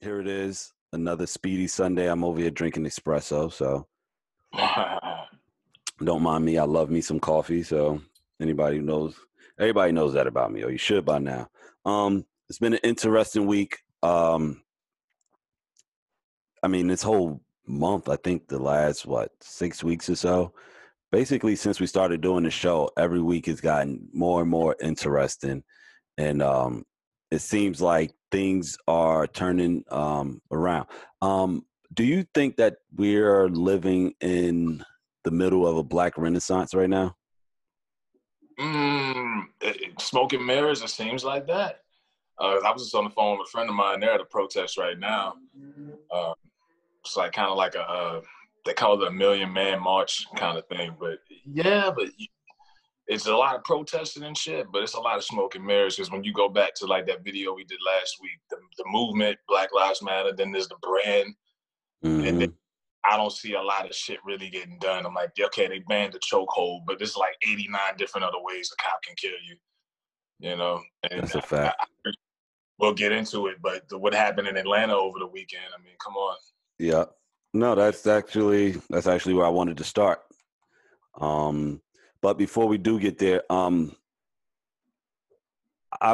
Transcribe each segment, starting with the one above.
Here it is. Another speedy Sunday. I'm over here drinking espresso, so don't mind me. I love me some coffee, so anybody who knows, everybody knows that about me, or you should by now. It's been an interesting week. I mean, this whole month, I think the last, 6 weeks or so, basically since we started doing the show, every week has gotten more and more interesting. And it seems like things are turning around. Do you think that we're living in the middle of a Black Renaissance right now? Smoke and mirrors, it seems like that. I was just on the phone with a friend of mine. They're at a protest right now. It's like kind of like a they call it a million-man march kind of thing. But yeah, but it's a lot of protesting and shit, but it's a lot of smoke and mirrors, because when you go back to like that video we did last week, the movement, Black Lives Matter, then there's the brand. Mm-hmm. And then I don't see a lot of shit really getting done. I'm like, okay, they banned the chokehold, but there's like 89 different other ways a cop can kill you. You know? And that's a fact. We'll get into it, but what happened in Atlanta over the weekend, I mean, come on. Yeah. No, that's actually where I wanted to start. But before we do get there, I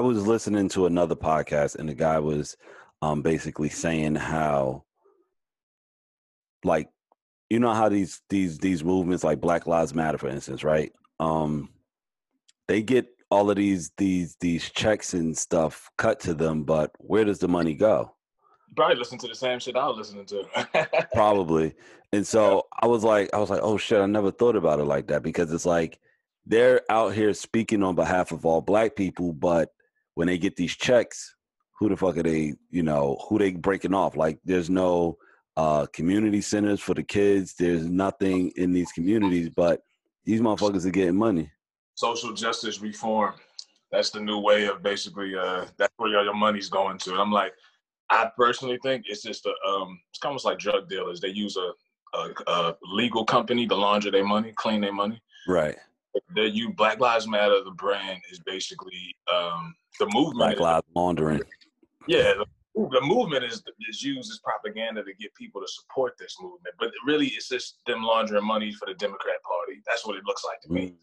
was listening to another podcast, and the guy was basically saying how, like, you know how these movements, like Black Lives Matter, for instance, right? They get all of these checks and stuff cut to them, but where does the money go? Probably listen to the same shit I was listening to. Probably. And so I was like, oh shit, I never thought about it like that, because it's like they're out here speaking on behalf of all Black people, but when they get these checks, who the fuck are they, you know, who they breaking off? Like there's no community centers for the kids. There's nothing in these communities, but these motherfuckers are getting money. Social justice reform. That's the new way of basically, that's where your money's going to. And I'm like, I personally think it's just it's kind of like drug dealers. They use a legal company to launder their money, clean their money. Right. Black Lives Matter, the brand, is basically the movement. Black Lives Laundering. Yeah, the movement is used as propaganda to get people to support this movement. But really, it's just them laundering money for the Democrat Party. That's what it looks like to me.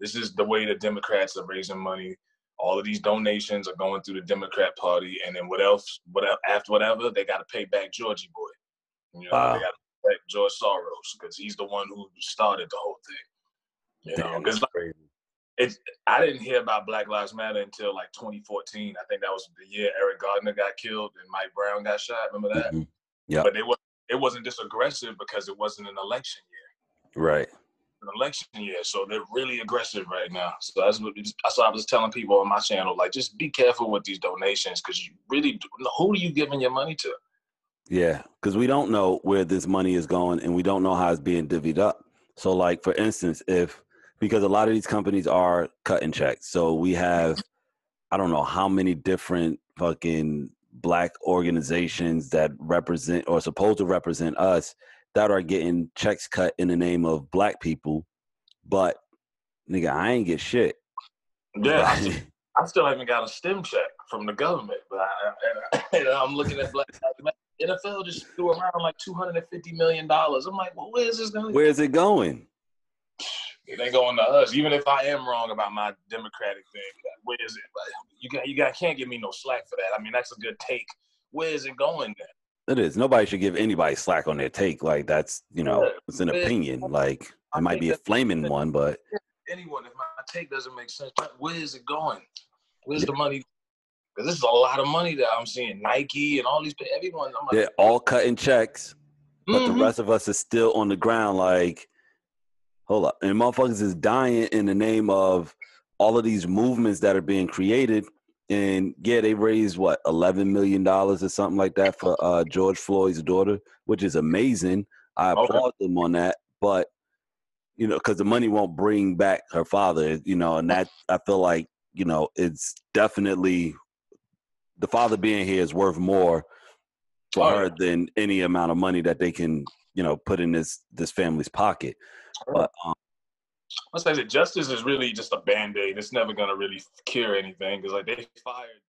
This is the way the Democrats are raising money. All of these donations are going through the Democrat Party, and then whatever, they got to pay back Georgie Boy. You know, wow. They got to pay back George Soros, because he's the one who started the whole thing. You know, damn, that's crazy. I didn't hear about Black Lives Matter until like 2014. I think that was the year Eric Gardner got killed and Mike Brown got shot. Remember that? Mm-hmm. Yeah. But it wasn't just aggressive because it wasn't an election year. Right. Election year, so they're really aggressive right now. So that's what I was telling people on my channel, like, just be careful with these donations, because you really do, who are you giving your money to? Yeah, because we don't know where this money is going, and we don't know how it's being divvied up. So, like, for instance, because a lot of these companies are cutting checks, so we have, I don't know how many different fucking Black organizations that represent or supposed to represent us that are getting checks cut in the name of Black people, but nigga, I ain't get shit. Yeah, I still haven't got a STEM check from the government, but I'm looking at Black NFL just threw around like $250 million. I'm like, well, where is this going? Where is it going? It ain't going to us. Even if I am wrong about my Democratic thing, where is it? You can't give me no slack for that. I mean, that's a good take. Where is it going then? It is. Nobody should give anybody slack on their take. Like, that's, you know, it's an opinion. Like, it might be a flaming one, but anyone, if my take doesn't make sense, where is it going? Where's the money? Because this is a lot of money that I'm seeing. Nike and all these, everyone. I'm like, they're all cutting checks, but the rest of us is still on the ground. Like, hold up, and motherfuckers is dying in the name of all of these movements that are being created. And yeah, they raised what, $11 million or something like that for George Floyd's daughter, which is amazing. I applaud them on that, but you know, because the money won't bring back her father, you know, and that, I feel like, you know, it's definitely the father being here is worth more for her than any amount of money that they can, you know, put in this family's pocket. But let's say that justice is really just a band-aid. It's never going to really cure anything, because like they fired